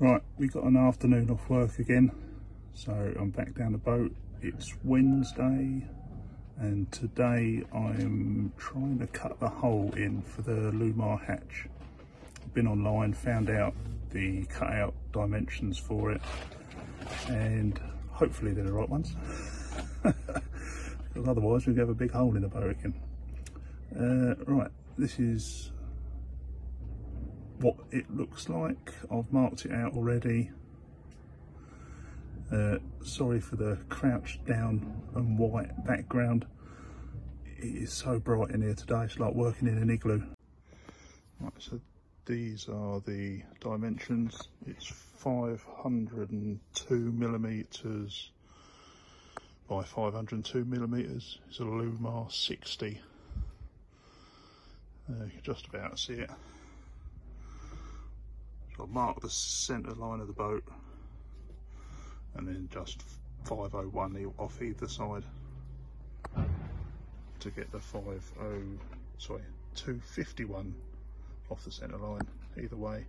Right, we got an afternoon off work again, so I'm back down the boat. It's Wednesday and today I'm trying to cut the hole in for the Lumar hatch. I've been online, found out the cut out dimensions for it, and hopefully they're the right ones because otherwise we'd have a big hole in the boat again. Right, this is what it looks like. I've marked it out already. Sorry for the crouched down and white background. It is so bright in here today, it's like working in an igloo. Right, so these are the dimensions. It's 502mm by 502mm. It's a Lumar 60. You can just about see it. So I'll mark the centre line of the boat and then just 501 off either side to get the 251 off the centre line either way.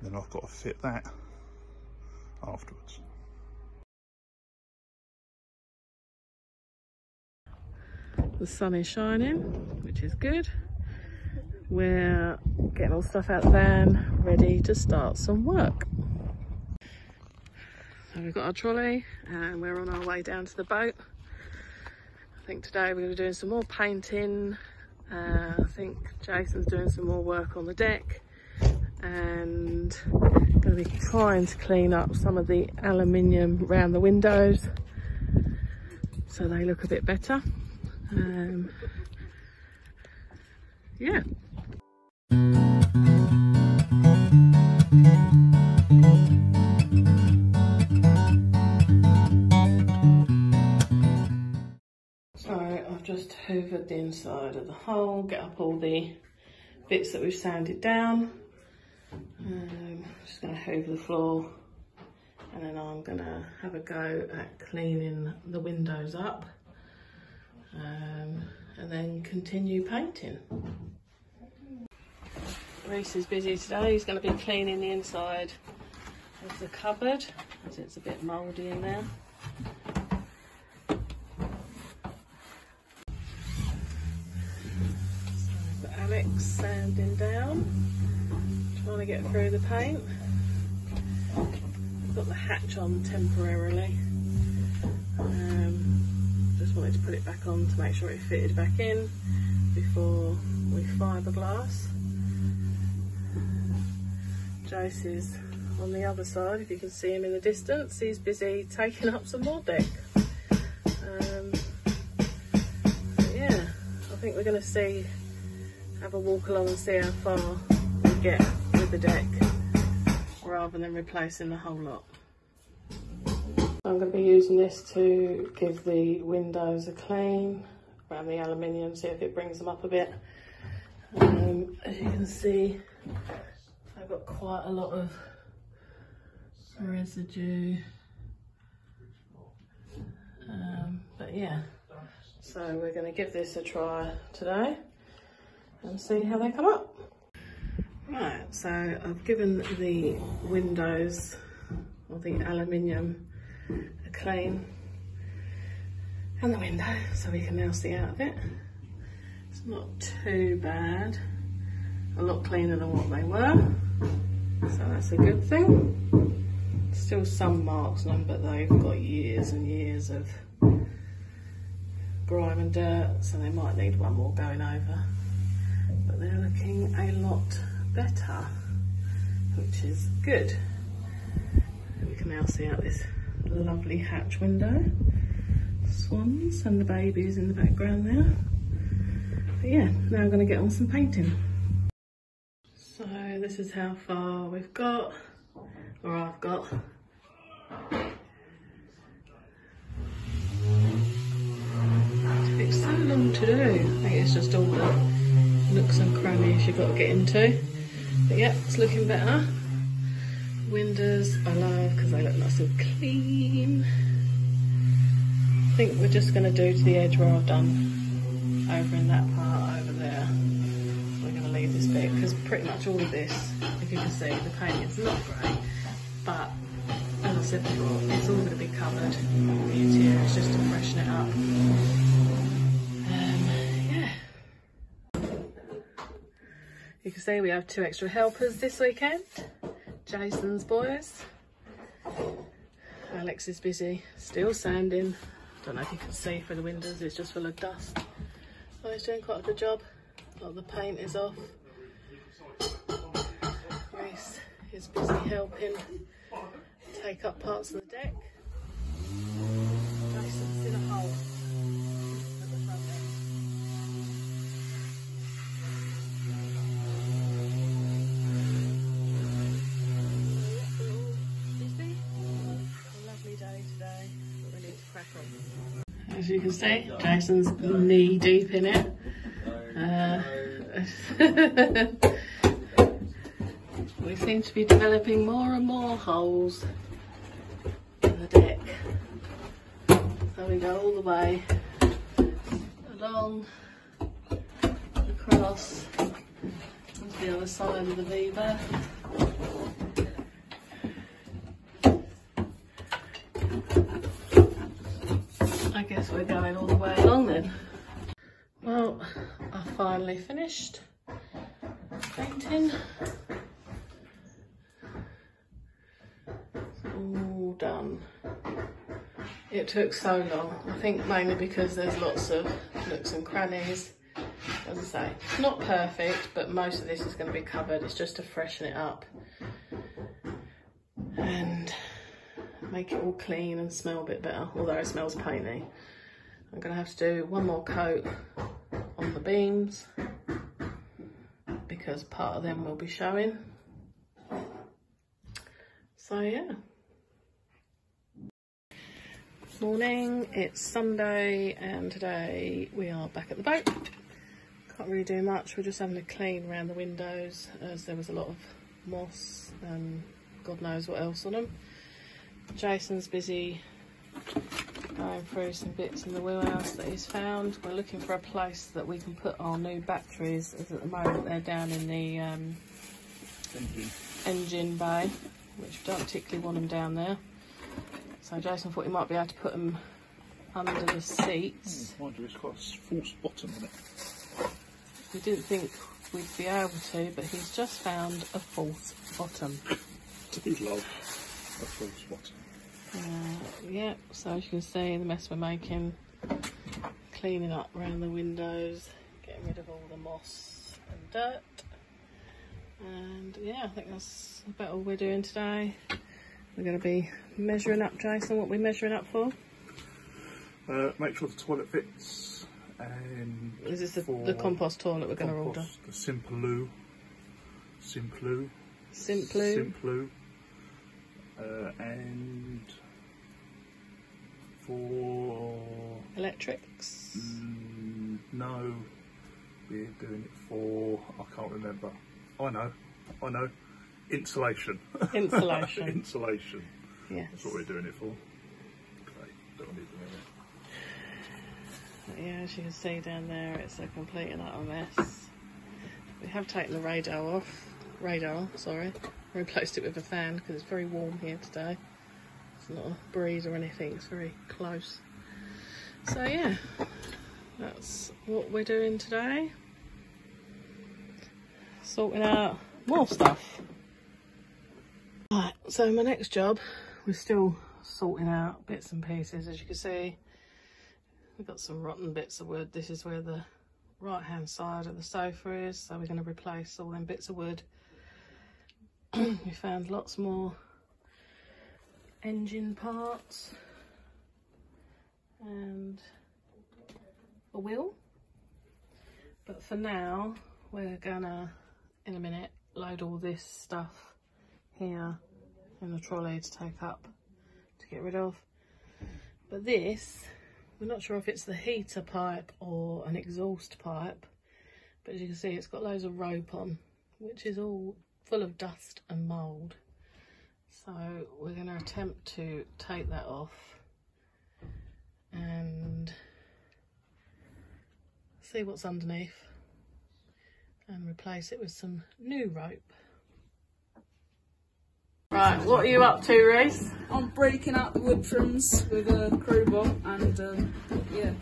Then I've got to fit that afterwards. The sun is shining, which is good. We're getting all stuff out of the van, ready to start some work. So we've got our trolley and we're on our way down to the boat. I think today we're going to be doing some more painting. I think Jason's doing some more work on the deck, and I'm going to be trying to clean up some of the aluminium around the windows so they look a bit better. Yeah. So I've just hoovered the inside of the hole, get up all the bits that we've sanded down. Just going to hoover the floor and then I'm going to have a go at cleaning the windows up, and then continue painting. Reese is busy today. He's going to be cleaning the inside of the cupboard as it's a bit mouldy in there. So Alex sanding down, trying to get through the paint. I've got the hatch on temporarily. Just wanted to put it back on to make sure it fitted back in before we fiberglass. Jace is on the other side, if you can see him in the distance. He's busy taking up some more deck. Yeah, I think we're going to have a walk along and see how far we get with the deck rather than replacing the whole lot. I'm going to be using this to give the windows a clean around the aluminium, see if it brings them up a bit. As you can see, I've got quite a lot of residue, but yeah, so we're going to give this a try today and see how they come up. Right, so I've given the windows or the aluminium a clean, and the window, so we can now see out of it. It's not too bad, a lot cleaner than what they were. So that's a good thing. Still some marks on them, but they've got years and years of grime and dirt, so they might need one more going over. But they're looking a lot better, which is good. And we can now see out this lovely hatch window. Swans and the babies in the background there. But yeah, now I'm going to get on some painting. So this is how far we've got, or I've got. It's so long to do. I think it's just all the nooks and crannies you've got to get into. But yep, it's looking better. Windows I love because they look nice and clean. I think we're just going to do to the edge where I've done over in that part over there. We're going to leave this bit because pretty much all of this, if you can see, the painting's not great, but as I said before, it's all going to be covered. The interior is just to freshen it up. Yeah. You can see we have two extra helpers this weekend. Jason's boys. Alex is busy, still sanding. Don't know if you can see through the windows, it's just full of dust. Oh, he's doing quite a good job. A lot of the paint is off. Grace is busy helping take up parts of the deck. Jason's in a hole at the front end. As you can see, Jason's knee deep in it. We seem to be developing more and more holes in the deck. So we go all the way along, across, onto the other side of the Viva. I guess we're going all the way along then. Well, I finally finished painting. It's all done. It took so long. I think mainly because there's lots of nooks and crannies. As I say, it's not perfect, but most of this is going to be covered. It's just to freshen it up and make it all clean and smell a bit better, although it smells painty. I'm gonna have to do one more coat on the beams because part of them will be showing. So yeah. Morning, it's Sunday and today we are back at the boat. Can't really do much, we're just having a clean around the windows as there was a lot of moss and God knows what else on them. Jason's busy going through some bits in the wheelhouse that he's found. We're looking for a place that we can put our new batteries, as at the moment they're down in the engine bay, which we don't particularly want them down there. So Jason thought he might be able to put them under the seats. Mind you, it's got a false bottom on it. We didn't think we'd be able to, but he's just found a false bottom. Too low. A full spot. Yeah, so as you can see, the mess we're making, cleaning up around the windows, getting rid of all the moss and dirt, and yeah, I think that's about all we're doing today. We're going to be measuring up. Jason, what are we measuring up for? Make sure the toilet fits. And is this the compost toilet we're going to order? The Simple Loo. Simple Loo. Simple Loo. Simple Loo. And for electrics, no, we're doing it for, I can't remember. I know, insulation. Insulation. Insulation. Yes. That's what we're doing it for. Okay, don't need to know. Yeah, as you can see down there, it's a complete and utter mess. We have taken the radar off, sorry. Replaced it with a fan because it's very warm here today. It's not a breeze or anything, it's very close. So yeah, that's what we're doing today. Sorting out more stuff. Right, so my next job, we're still sorting out bits and pieces. As you can see, we've got some rotten bits of wood. This is where the right hand side of the sofa is, so we're going to replace all them bits of wood. We found lots more engine parts and a wheel, but for now we're gonna, in a minute, load all this stuff here in the trolley to take up to get rid of. But this, we're not sure if it's the heater pipe or an exhaust pipe, but as you can see, it's got loads of rope on, which is all full of dust and mould. So we're going to attempt to take that off and see what's underneath and replace it with some new rope. Right, what are you up to, Reese? I'm breaking out the wood trims with a crowbar and yeah.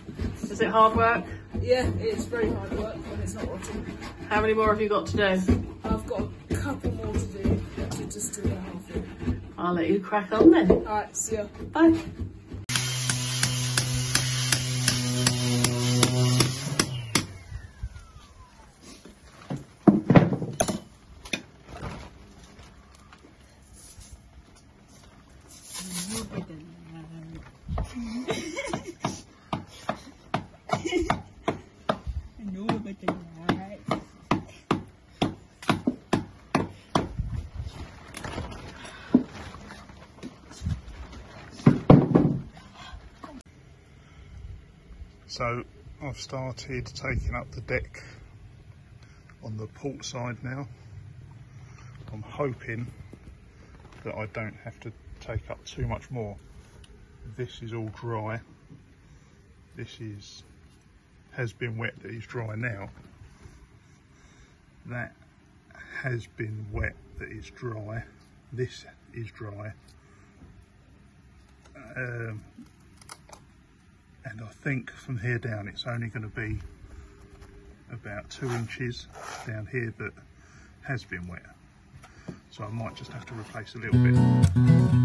Is it hard work? Yeah, it's very hard work when it's not rotting. How many more have you got to do? I've got a couple more to do, actually just 2.5. I'll let you crack on then. Alright, see ya. Bye. So I've started taking up the deck on the port side now. I'm hoping that I don't have to take up too much more. This is all dry. This has been wet, that is dry now. That has been wet, that is dry. This is dry. And I think from here down it's only going to be about 2 inches down here that has been wet. So I might just have to replace a little bit.